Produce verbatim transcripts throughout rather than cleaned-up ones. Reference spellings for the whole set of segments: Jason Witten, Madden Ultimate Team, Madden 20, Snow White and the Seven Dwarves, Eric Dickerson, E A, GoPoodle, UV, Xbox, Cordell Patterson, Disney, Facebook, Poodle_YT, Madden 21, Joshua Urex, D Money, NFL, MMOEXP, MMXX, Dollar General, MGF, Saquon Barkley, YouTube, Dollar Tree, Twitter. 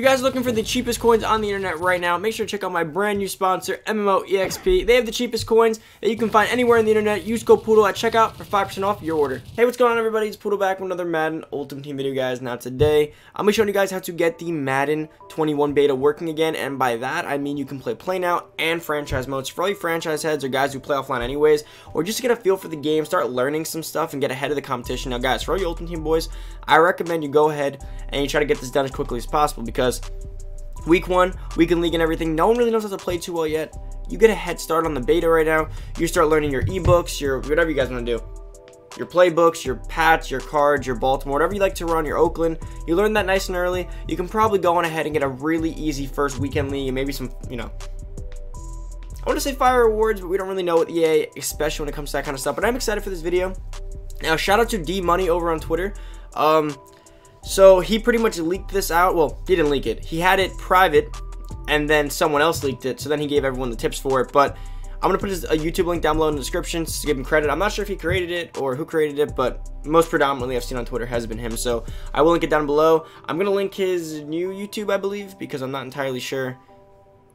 If you guys are looking for the cheapest coins on the internet right now, make sure to check out my brand new sponsor, M M O E X P. They have the cheapest coins that you can find anywhere on the internet. Use GoPoodle at checkout for five percent off your order. Hey, what's going on, everybody? It's Poodle back with another Madden Ultimate Team video, guys. Now today, I'm going to be showing you guys how to get the Madden twenty-one beta working again. And by that, I mean you can play play now and franchise modes. For all you franchise heads or guys who play offline anyways, or just get a feel for the game, start learning some stuff, and get ahead of the competition. Now, guys, for all you Ultimate Team boys, I recommend you go ahead and you try to get this done as quickly as possible, because week one, week in league and everything, no one really knows how to play too well yet. You get a head start on the beta right now. You start learning your ebooks, your whatever you guys want to do, your playbooks, your Pats, your Cards, your Baltimore, whatever you like to run, your Oakland. You learn that nice and early. You can probably go on ahead and get a really easy first weekend league and maybe some, you know, I want to say fire rewards, but we don't really know with E A, especially when it comes to that kind of stuff. But I'm excited for this video. Now, shout out to D Money over on Twitter. Um, So he pretty much leaked this out. Well, he didn't leak it. He had it private, and then someone else leaked it. So then he gave everyone the tips for it. But I'm going to put his, a YouTube link down below in the description to give him credit. I'm not sure if he created it or who created it, but most predominantly I've seen on Twitter has been him. So I will link it down below. I'm going to link his new YouTube, I believe, because I'm not entirely sure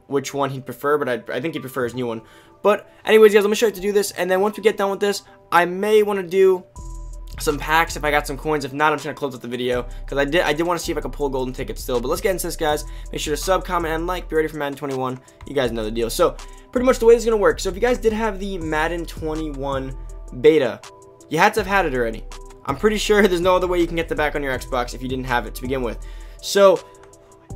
which one he'd prefer, but I, I think he'd prefer his new one. But anyways, guys, I'm going to show you how to do this. And then once we get done with this, I may want to do some packs if I got some coins. If not, I'm trying to close up the video because I did I did want to see if I could pull golden tickets still. But let's get into this, guys. Make sure to sub, comment, and like. Be ready for Madden twenty-one. You guys know the deal. So pretty much the way this is gonna work. So if you guys did have the Madden twenty-one beta, you had to have had it already. I'm pretty sure there's no other way you can get the back on your Xbox if you didn't have it to begin with. So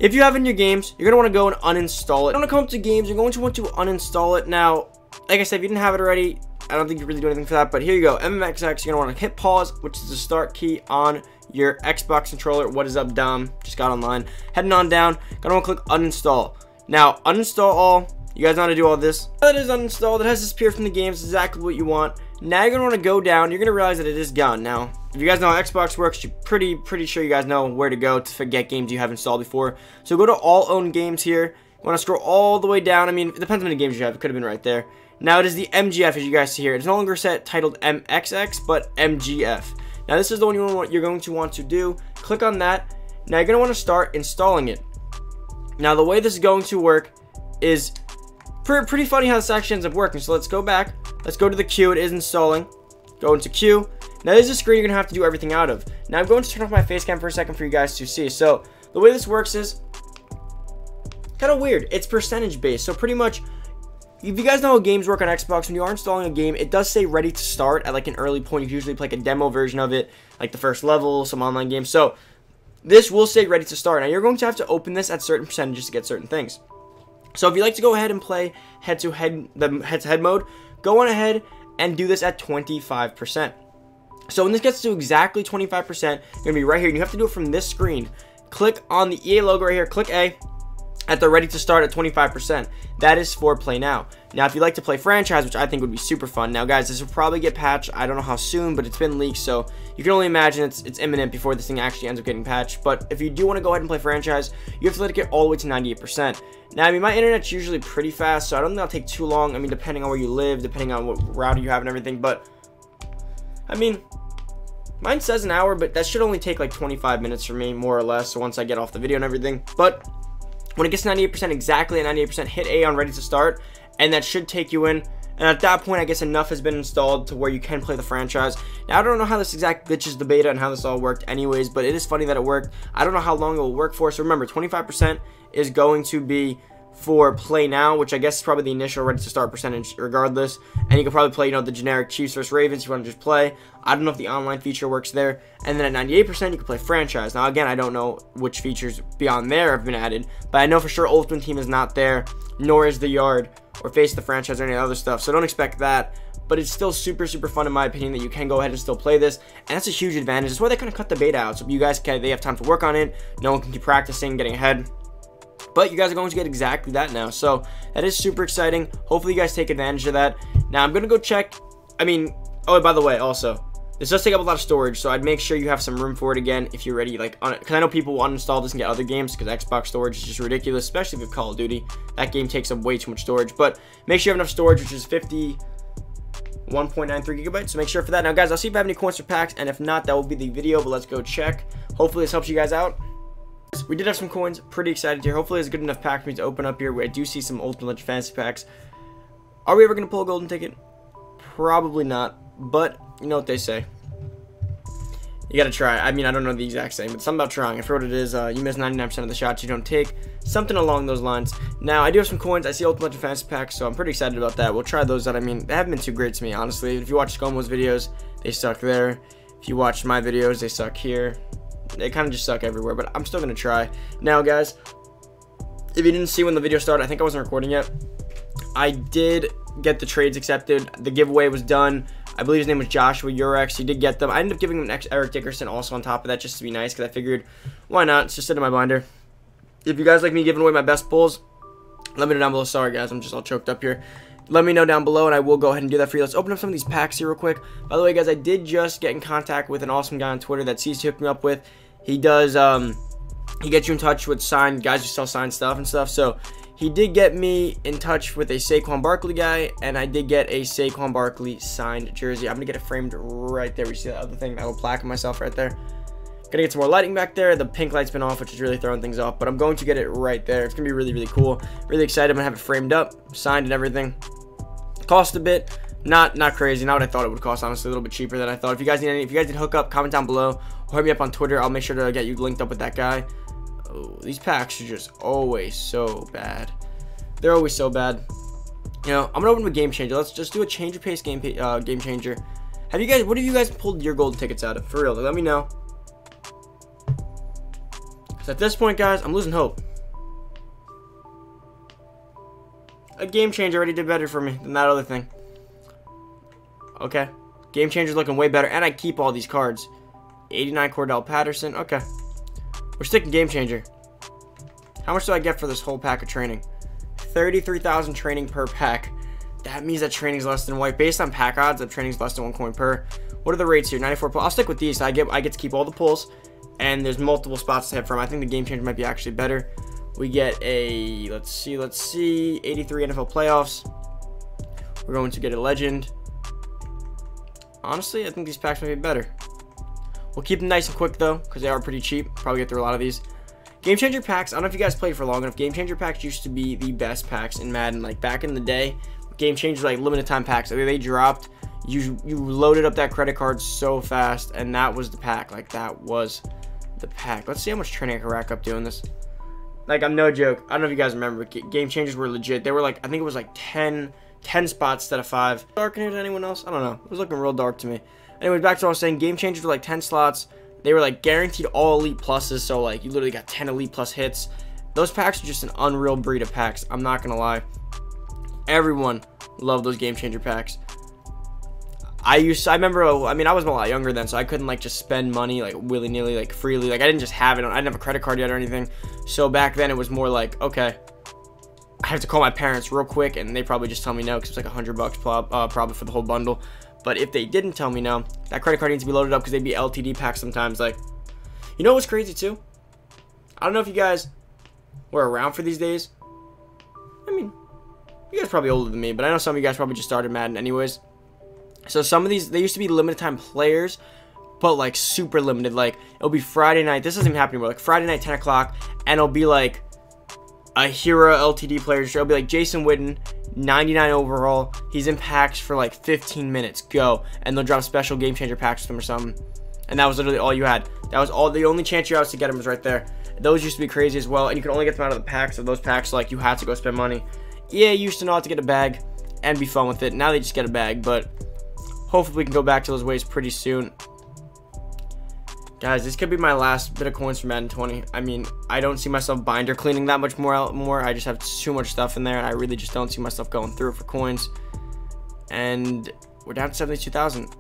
if you have it in your games, you're gonna want to go and uninstall it. You're gonna come up to games. You're going to want to uninstall it. Now, like I said, if you didn't have it already, I don't think you really do anything for that, but here you go. M M X X, you're going to want to hit pause, which is the start key on your Xbox controller. What is up, Dom? Just got online. Heading on down. Gonna want to click uninstall. Now, uninstall all. You guys know how to do all this. Now that is uninstalled, it has disappeared from the game. It's exactly what you want. Now you're going to want to go down. You're going to realize that it is gone. Now, if you guys know how Xbox works, you're pretty, pretty sure you guys know where to go to forget games you have installed before. So go to all owned games here. You want to scroll all the way down. I mean, it depends on how many games you have. It could have been right there. Now it is the M G F, as you guys see here. It's no longer set titled M X X, but M G F. Now this is the one you want, you're going to want to do. Click on that. Now you're going to want to start installing it. Now the way this is going to work is pre pretty funny how this actually ends up working. So let's go back. Let's go to the queue. It is installing. Go into queue. Now this is the screen you're going to have to do everything out of. Now I'm going to turn off my face cam for a second for you guys to see. So the way this works is kind of weird. It's percentage based. So pretty much, if you guys know how games work on Xbox, when you are installing a game, it does say ready to start at like an early point. You can usually play like a demo version of it, like the first level, some online game. So this will say ready to start. Now you're going to have to open this at certain percentages to get certain things. So if you like to go ahead and play head-to-head, the head-to-head mode, go on ahead and do this at twenty-five percent. So when this gets to exactly twenty-five percent, you're going to be right here. And you have to do it from this screen. Click on the E A logo right here. Click A. At the ready to start at twenty-five percent. That is for play now. Now, if you like to play franchise, which I think would be super fun. Now, guys, this will probably get patched. I don't know how soon, but it's been leaked, so you can only imagine it's, it's imminent before this thing actually ends up getting patched. But if you do want to go ahead and play franchise, you have to let it get all the way to ninety-eight percent. Now, I mean, my internet's usually pretty fast, so I don't think it'll take too long. I mean, depending on where you live, depending on what router you have and everything. But, I mean, mine says an hour, but that should only take like twenty-five minutes for me, more or less, once I get off the video and everything. But when it gets ninety-eight percent, exactly at ninety-eight percent, hit A on ready to start, and that should take you in. And at that point, I guess enough has been installed to where you can play the franchise. Now, I don't know how this exact glitches the beta and how this all worked anyways, but it is funny that it worked. I don't know how long it will work for. So remember, twenty-five percent is going to be for play now, which I guess is probably the initial ready to start percentage regardless. And you can probably play, you know, the generic Chiefs versus Ravens if you want to just play. I don't know if the online feature works there. And then at ninety-eight percent, you can play franchise. Now, again, I don't know which features beyond there have been added, but I know for sure Ultimate Team is not there, nor is the yard or face the franchise or any other stuff. So don't expect that. But it's still super, super fun in my opinion that you can go ahead and still play this. And that's a huge advantage. That's why they kind of cut the beta out. So you guys can, they have time to work on it. No one can keep practicing, getting ahead. But you guys are going to get exactly that now. So that is super exciting. Hopefully you guys take advantage of that. Now I'm going to go check. I mean, oh, by the way, also, this does take up a lot of storage. So I'd make sure you have some room for it again if you're ready. Like, because I know people will uninstall this and get other games because Xbox storage is just ridiculous, especially with Call of Duty. That game takes up way too much storage. But make sure you have enough storage, which is fifty-one point nine three gigabytes. So make sure for that. Now, guys, I'll see if I have any coins for packs. And if not, that will be the video. But let's go check. Hopefully this helps you guys out. We did have some coins, pretty excited here. Hopefully it's a good enough pack for me to open up here. I do see some Ultimate Legend Fantasy packs. Are we ever going to pull a golden ticket? Probably not, but you know what they say. You gotta try. I mean, I don't know the exact same, but something about trying. I forgot what it is. Uh, you miss ninety-nine percent of the shots you don't take. Something along those lines. Now, I do have some coins. I see Ultimate Legend Fantasy packs, so I'm pretty excited about that. We'll try those out. I mean, they haven't been too great to me, honestly. If you watch Scomo's videos, they suck there. If you watch my videos, they suck here. They kind of just suck everywhere, but I'm still gonna try. Now, guys, if you didn't see when the video started, I think I wasn't recording yet. I did get the trades accepted. The giveaway was done. I believe his name was Joshua Urex. He did get them. I ended up giving him an ex Eric Dickerson also on top of that just to be nice because I figured, why not? It's just sitting in my binder. If you guys like me giving away my best pulls, let me know down below. Sorry, guys. I'm just all choked up here. Let me know down below, and I will go ahead and do that for you. Let's open up some of these packs here real quick. By the way, guys, I did just get in contact with an awesome guy on Twitter that C's hooked me up with. He does, um, he gets you in touch with signed guys who sell signed stuff and stuff. So he did get me in touch with a Saquon Barkley guy, and I did get a Saquon Barkley signed jersey. I'm going to get it framed right there. We see that other thing, that little plaque of myself right there. Going to get some more lighting back there. The pink light's been off, which is really throwing things off, but I'm going to get it right there. It's going to be really, really cool. Really excited. I'm going to have it framed up, signed and everything. Cost a bit. Not not crazy. Not what I thought it would cost, honestly. A little bit cheaper than I thought. If you guys need any, if you guys did hook up, comment down below. Or hit me up on Twitter. I'll make sure to get you linked up with that guy. Oh, these packs are just always so bad. They're always so bad. You know, I'm gonna open with game changer. Let's just do a change of pace game uh, game changer. Have you guys? What have you guys pulled your golden tickets out of? For real, let me know. Because at this point, guys, I'm losing hope. A game changer already did better for me than that other thing. Okay, game changer's looking way better, and I keep all these cards. eighty-nine Cordell Patterson. Okay. We're sticking game changer. How much do I get for this whole pack of training? thirty-three thousand training per pack. That means that training's less than white. Based on pack odds, that training's less than one coin per. What are the rates here? ninety-four pull. I'll stick with these. So I get I get to keep all the pulls, and there's multiple spots to hit from. I think the game changer might be actually better. We get a let's see, let's see, eighty-three N F L playoffs. We're going to get a legend. Honestly, I think these packs might be better. We'll keep them nice and quick, though, because they are pretty cheap. Probably get through a lot of these. Game Changer packs, I don't know if you guys played for long enough. Game Changer packs used to be the best packs in Madden. Like, back in the day, Game Changers, like, limited time packs. Like, they dropped. You, you loaded up that credit card so fast, and that was the pack. Like, that was the pack. Let's see how much training I can rack up doing this. Like, I'm no joke. I don't know if you guys remember, but Game Changers were legit. They were, like, I think it was, like, ten, ten spots instead of five. Dark in here to anyone else? I don't know. It was looking real dark to me. Anyway, back to what I was saying, game changers were like ten slots. They were like guaranteed all elite pluses, so like you literally got ten elite plus hits. Those packs are just an unreal breed of packs. I'm not gonna lie. Everyone loved those game changer packs. I used to, I remember, I mean, I was a lot younger then, so I couldn't like just spend money like willy nilly, like freely. Like I didn't just have it on, I didn't have a credit card yet or anything. So back then it was more like, okay, I have to call my parents real quick, and they probably just tell me no because it's like a hundred bucks uh, probably for the whole bundle. But if they didn't tell me no, that credit card needs to be loaded up because they'd be L T D packs sometimes. Like, you know what's crazy too? I don't know if you guys were around for these days. I mean, you guys are probably older than me, but I know some of you guys probably just started Madden anyways. So some of these, they used to be limited time players, but like super limited. Like, it'll be Friday night. This doesn't even happen anymore. Like Friday night, ten o'clock, and it'll be like a hero L T D player. It'll be like Jason Witten, ninety-nine overall, he's in packs for like fifteen minutes, go, and they'll drop special game changer packs with him or something. And that was literally all you had. That was all, the only chance you had to get him was right there. Those used to be crazy as well, and you could only get them out of the packs. Of those packs, like, you had to go spend money. Yeah, you used to know how to get a bag and be fun with it. Now they just get a bag, but hopefully we can go back to those ways pretty soon. Guys, this could be my last bit of coins for Madden twenty. I mean, I don't see myself binder cleaning that much more. More, I just have too much stuff in there, and I really just don't see myself going through it for coins. And we're down to seventy-two thousand.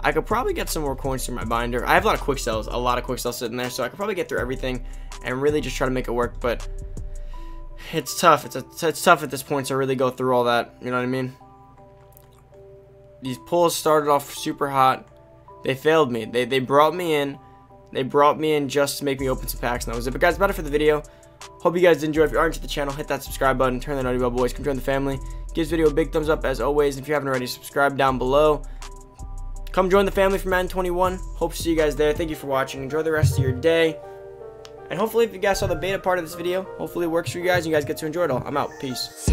I could probably get some more coins through my binder. I have a lot of quick sells, a lot of quick sells sitting there, so I could probably get through everything and really just try to make it work. But it's tough. It's a, it's tough at this point to really go through all that. You know what I mean? These pulls started off super hot. They failed me. They they brought me in. They brought me in just to make me open some packs, and that was it. But guys, about it for the video. Hope you guys enjoyed. If you aren't to the channel, hit that subscribe button, turn that notification bell, boys. Come join the family. Give this video a big thumbs up as always. If you haven't already, subscribe down below. Come join the family for Madden twenty-one. Hope to see you guys there. Thank you for watching. Enjoy the rest of your day, And hopefully if you guys saw the beta part of this video, hopefully it works for you guys and you guys get to enjoy it all. I'm out. Peace.